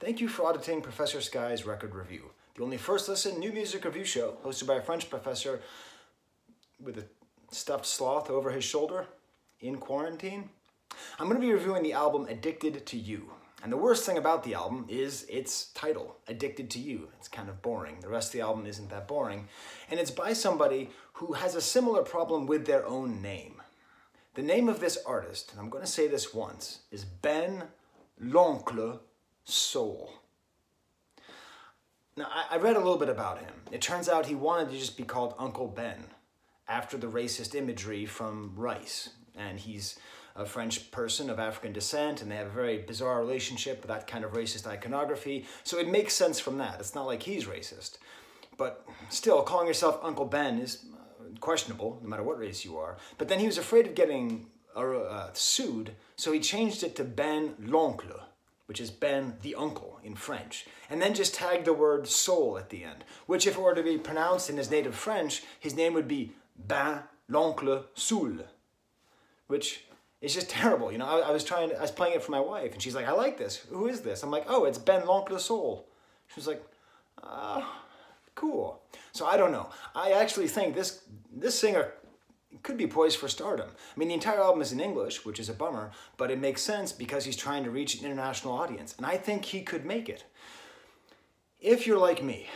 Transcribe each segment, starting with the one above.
Thank you for auditing Professor Skye's Record Review, the only first listen new music review show hosted by a French professor with a stuffed sloth over his shoulder in quarantine. I'm going to be reviewing the album Addicted to You. And the worst thing about the album is its title, Addicted to You. It's kind of boring. The rest of the album isn't that boring. And it's by somebody who has a similar problem with their own name. The name of this artist, and I'm going to say this once, is Ben L'Oncle Soul. Now, I read a little bit about him. It turns out he wanted to just be called Uncle Ben after the racist imagery from Rice. And he's a French person of African descent, and they have a very bizarre relationship with that kind of racist iconography. So it makes sense from that. It's not like he's racist. But still, calling yourself Uncle Ben is questionable, no matter what race you are. But then he was afraid of getting sued, so he changed it to Ben L'Oncle, which is Ben the Uncle in French. And then just tagged the word soul at the end, which if it were to be pronounced in his native French, his name would be Ben L'Oncle Soul, which... it's just terrible, you know. I was playing it for my wife, and she's like, "I like this. Who is this?" I'm like, "Oh, it's Ben L'Oncle Soul." She was like, "Cool." So I don't know. I actually think this singer could be poised for stardom. I mean, the entire album is in English, which is a bummer, but it makes sense because he's trying to reach an international audience, and I think he could make it. If you're like me,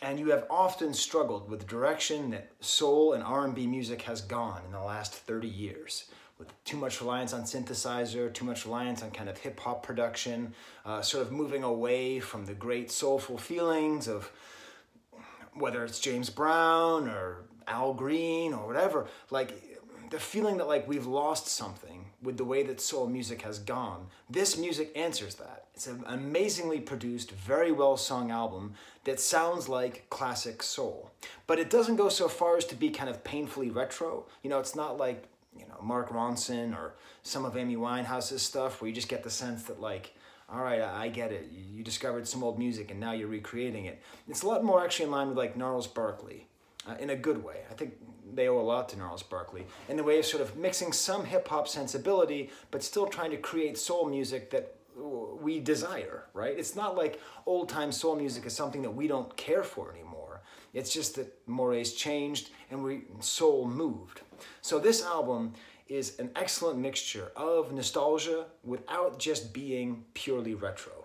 and you have often struggled with the direction that soul and R&B music has gone in the last 30 years. With too much reliance on synthesizer, too much reliance on kind of hip-hop production, sort of moving away from the great soulful feelings of whether it's James Brown or Al Green or whatever, like the feeling that like we've lost something with the way that soul music has gone. This music answers that. It's an amazingly produced, very well sung album that sounds like classic soul. But it doesn't go so far as to be kind of painfully retro. You know, it's not like, you know, Mark Ronson or some of Amy Winehouse's stuff where you just get the sense that like, all right, I get it. You discovered some old music and now you're recreating it. It's a lot more actually in line with like Gnarls Barkley in a good way. I think they owe a lot to Gnarls Barkley in the way of sort of mixing some hip hop sensibility, but still trying to create soul music that we desire, right? It's not like old time soul music is something that we don't care for anymore. It's just that mores changed and soul moved. So this album is an excellent mixture of nostalgia without just being purely retro.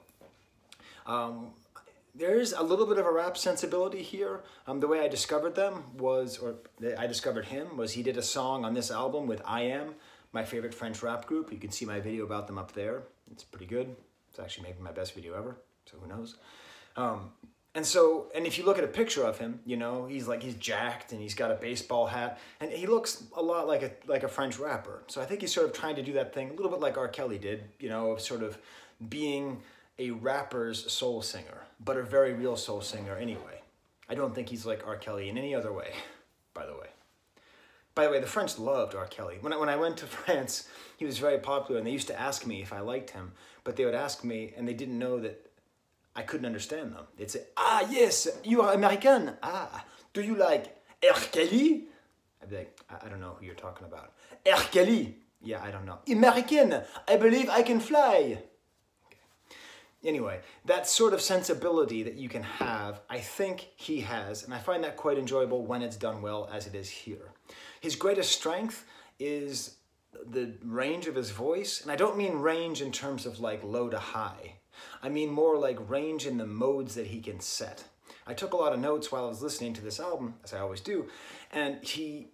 There's a little bit of a rap sensibility here. The way I discovered them was, or I discovered him, was he did a song on this album with I Am, my favorite French rap group. You can see my video about them up there. It's pretty good. It's actually maybe my best video ever, so who knows. And if you look at a picture of him, you know, he's jacked and he's got a baseball hat and he looks a lot like a French rapper. So I think he's sort of trying to do that thing a little bit like R. Kelly did, you know, of sort of being a rapper's soul singer, but a very real soul singer anyway. I don't think he's like R. Kelly in any other way, by the way. By the way, the French loved R. Kelly. When I went to France, he was very popular and they used to ask me if I liked him, but they would ask me and they didn't know that I couldn't understand them. They'd say, "Ah, yes, you are American. Ah, do you like R. Kelly?" I'd be like, "I don't know who you're talking about." "R. Kelly? Yeah, I don't know." "American, I believe I can fly." Okay. Anyway, that sort of sensibility that you can have, I think he has, and I find that quite enjoyable when it's done well as it is here. His greatest strength is the range of his voice, and I don't mean range in terms of like low to high. I mean more like range in the modes that he can set. I took a lot of notes while I was listening to this album, as I always do, and he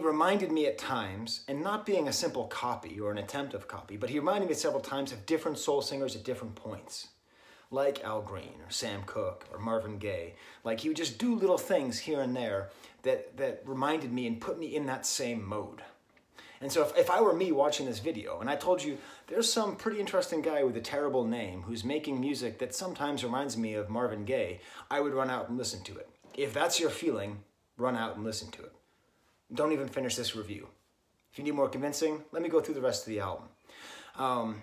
reminded me at times, and not being a simple copy or an attempt of copy, but he reminded me several times of different soul singers at different points, like Al Green or Sam Cooke or Marvin Gaye. Like he would just do little things here and there that reminded me and put me in that same mode. And so if I were me watching this video and I told you there's some pretty interesting guy with a terrible name who's making music that sometimes reminds me of Marvin Gaye, I would run out and listen to it. If that's your feeling, run out and listen to it. Don't even finish this review. If you need more convincing, let me go through the rest of the album.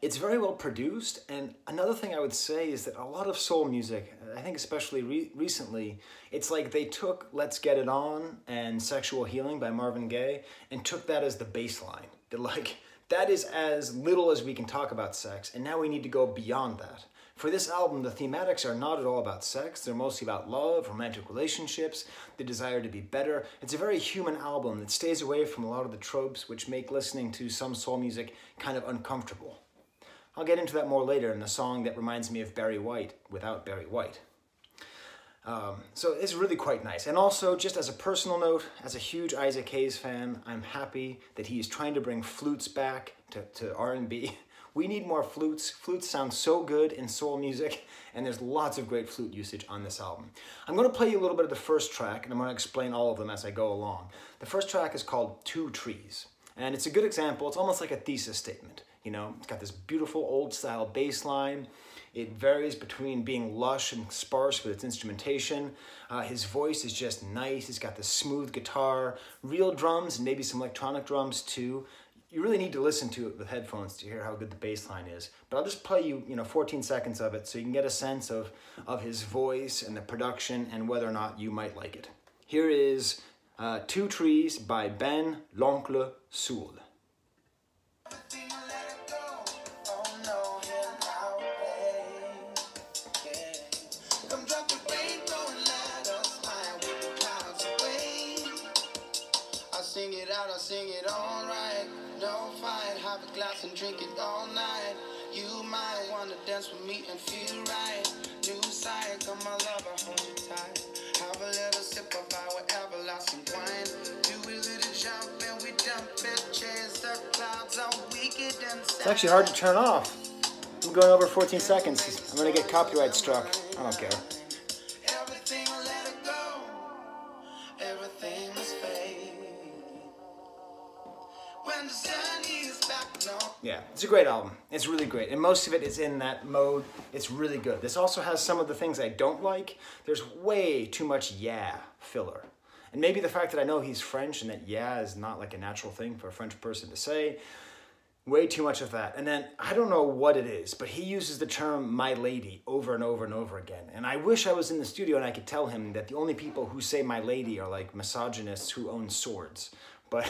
It's very well produced, and another thing I would say is that a lot of soul music, I think especially recently, it's like they took Let's Get It On and Sexual Healing by Marvin Gaye and took that as the baseline. That like That is as little as we can talk about sex, and now we need to go beyond that. For this album, the thematics are not at all about sex. They're mostly about love, romantic relationships, the desire to be better. It's a very human album that stays away from a lot of the tropes which make listening to some soul music kind of uncomfortable. I'll get into that more later in a song that reminds me of Barry White without Barry White. So it's really quite nice. And also, just as a personal note, as a huge Isaac Hayes fan, I'm happy that he's trying to bring flutes back to R&B. We need more flutes. Flutes sound so good in soul music, and there's lots of great flute usage on this album. I'm going to play you a little bit of the first track, and I'm going to explain all of them as I go along. The first track is called Two Trees, and it's a good example. It's almost like a thesis statement. You know, it's got this beautiful old-style bass line. It varies between being lush and sparse with its instrumentation. His voice is just nice. He's got the smooth guitar, real drums, and maybe some electronic drums too. You really need to listen to it with headphones to hear how good the bass line is. But I'll just play you, 14 seconds of it so you can get a sense of his voice and the production and whether or not you might like it. Here is Two Trees by Ben L'Oncle Soul. Sing it all right, no fight, have a glass and drink it all night. You might wanna dance with me and feel right. New sight, come my lover, hold tight. Have a little sip of our everlasting wine. Do a little jump and we dump it, chase the clouds all wicked and sad. It's actually hard to turn off. I'm going over 14 seconds. I'm gonna get copyright struck. I don't care. Yeah, it's a great album. It's really great. And most of it is in that mode. It's really good. This also has some of the things I don't like. There's way too much yeah filler. And maybe the fact that I know he's French and that yeah is not like a natural thing for a French person to say. Way too much of that. And then, I don't know what it is, but he uses the term my lady over and over and over again. And I wish I was in the studio and I could tell him that the only people who say my lady are like misogynists who own swords. But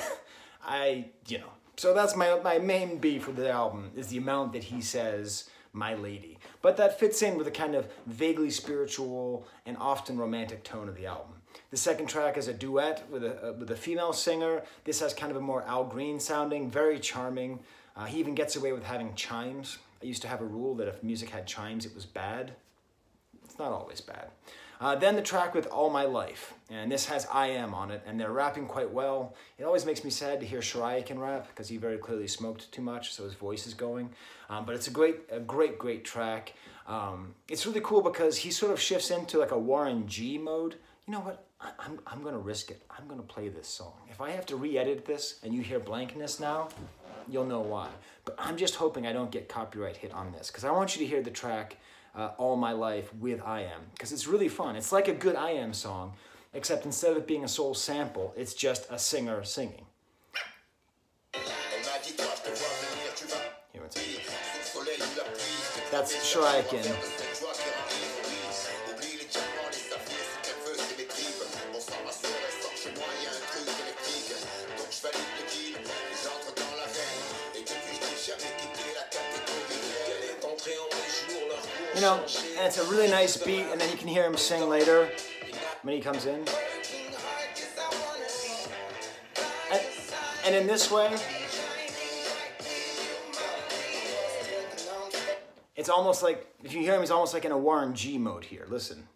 So that's my main beef with the album, is the amount that he says, my lady. But that fits in with a kind of vaguely spiritual and often romantic tone of the album. The second track is a duet with a female singer. This has kind of a more Al Green sounding, very charming. He even gets away with having chimes. I used to have a rule that if music had chimes, it was bad. It's not always bad. Then the track with All My Life, and this has I Am on it, and they're rapping quite well. It always makes me sad to hear Shirayakin rap, because he very clearly smoked too much, so his voice is going. But it's a great track. It's really cool because he sort of shifts into like a Warren G mode. You know what? I'm going to risk it. I'm going to play this song. If I have to re-edit this and you hear blankness now, you'll know why. But I'm just hoping I don't get copyright hit on this, because I want you to hear the track All My Life with I Am, because it's really fun. It's like a good I Am song, except instead of it being a soul sample, it's just a singer singing. Here it's at. That's Shirayakin. You know, and it's a really nice beat, and then you can hear him sing later when he comes in. And in this way, it's almost like, if you hear him, he's almost like in a Warren G mode here. Listen.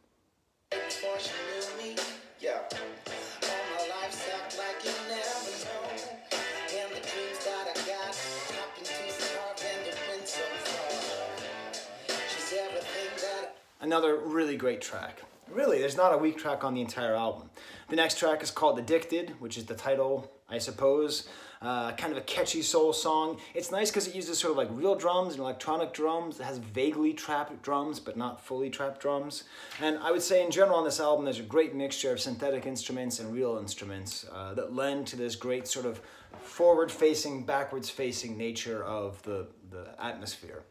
Another really great track. Really, there's not a weak track on the entire album. The next track is called Addicted, which is the title, I suppose. Kind of a catchy soul song. It's nice because it uses sort of like real drums and electronic drums. It has vaguely trap drums, but not fully trap drums. And I would say in general on this album, there's a great mixture of synthetic instruments and real instruments that lend to this great sort of forward-facing, backwards-facing nature of the atmosphere.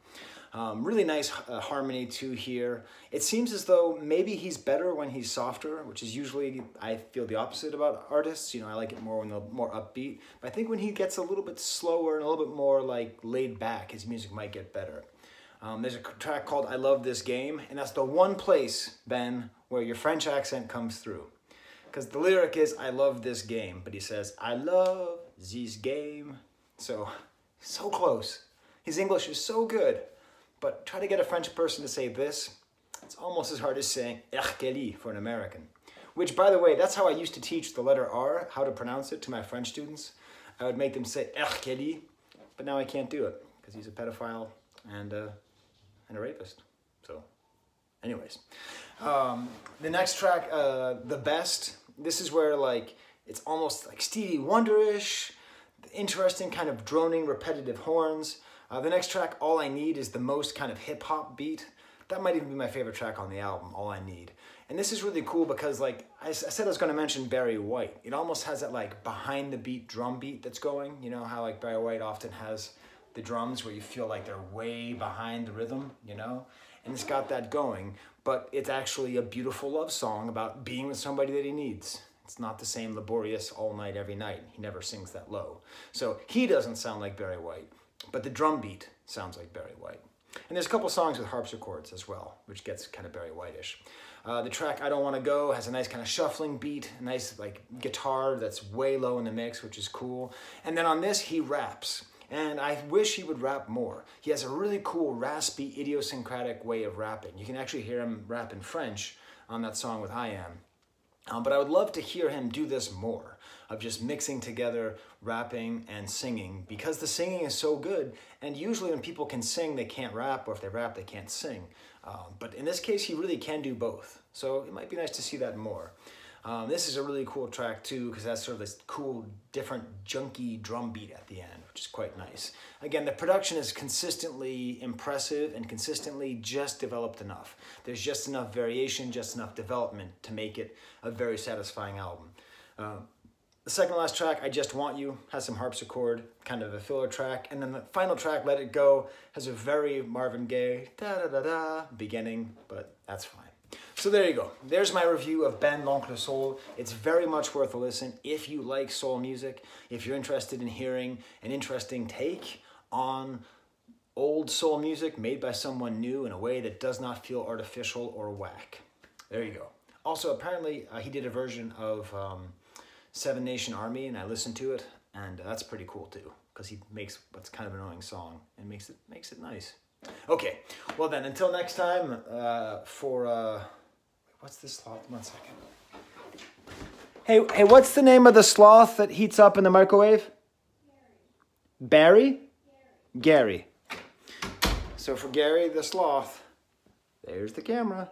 Really nice harmony too here. It seems as though maybe he's better when he's softer, which is usually, I feel the opposite about artists. You know, I like it more when they're more upbeat. But I think when he gets a little bit slower and a little bit more like laid back, his music might get better. There's a track called I Love This Game, and that's the one place, Ben, where your French accent comes through. Because the lyric is, I love this game, but he says, I love this game. So close. His English is so good. But try to get a French person to say this, it's almost as hard as saying R. Kelly for an American. Which, by the way, that's how I used to teach the letter R, how to pronounce it, to my French students. I would make them say R. Kelly, but now I can't do it because he's a pedophile and a rapist. So, anyways. The next track, The Best, this is where like it's almost like Stevie Wonder-ish, interesting kind of droning, repetitive horns. The next track, All I Need, is the most kind of hip-hop beat. That might even be my favorite track on the album, All I Need. And this is really cool because, like, I said I was going to mention Barry White. It almost has that, like, behind-the-beat drum beat that's going. You know how, like, Barry White often has the drums where you feel like they're way behind the rhythm, you know? And it's got that going, but it's actually a beautiful love song about being with somebody that he needs. It's not the same laborious all night, every night. He never sings that low. So he doesn't sound like Barry White. But the drum beat sounds like Barry White. And there's a couple songs with harpsichords as well, which gets kind of Barry White-ish. The track I Don't Want to Go has a nice kind of shuffling beat, a nice like guitar that's way low in the mix, which is cool. And then on this, he raps. And I wish he would rap more. He has a really cool, raspy, idiosyncratic way of rapping. You can actually hear him rap in French on that song with I Am. But I would love to hear him do this more, of just mixing together rapping and singing, because the singing is so good, and usually when people can sing, they can't rap, or if they rap, they can't sing. But in this case, he really can do both, so it might be nice to see that more. This is a really cool track, too, because that's sort of this cool, different, junky drum beat at the end, which is quite nice. Again, the production is consistently impressive and consistently just developed enough. There's just enough variation, just enough development to make it a very satisfying album. The second last track, I Just Want You, has some harpsichord, kind of a filler track. And then the final track, Let It Go, has a very Marvin Gaye da-da-da-da beginning, but that's fine. So there you go. There's my review of Ben L'Oncle Soul. It's very much worth a listen if you like soul music, if you're interested in hearing an interesting take on old soul music made by someone new in a way that does not feel artificial or whack. There you go. Also, apparently, he did a version of Seven Nation Army, and I listened to it, and that's pretty cool, too, because he makes what's kind of an annoying song and makes it nice. Okay, well then, until next time, what's this sloth? 1 second. Hey, what's the name of the sloth that heats up in the microwave? Barry? Gary. So for Gary the sloth, there's the camera.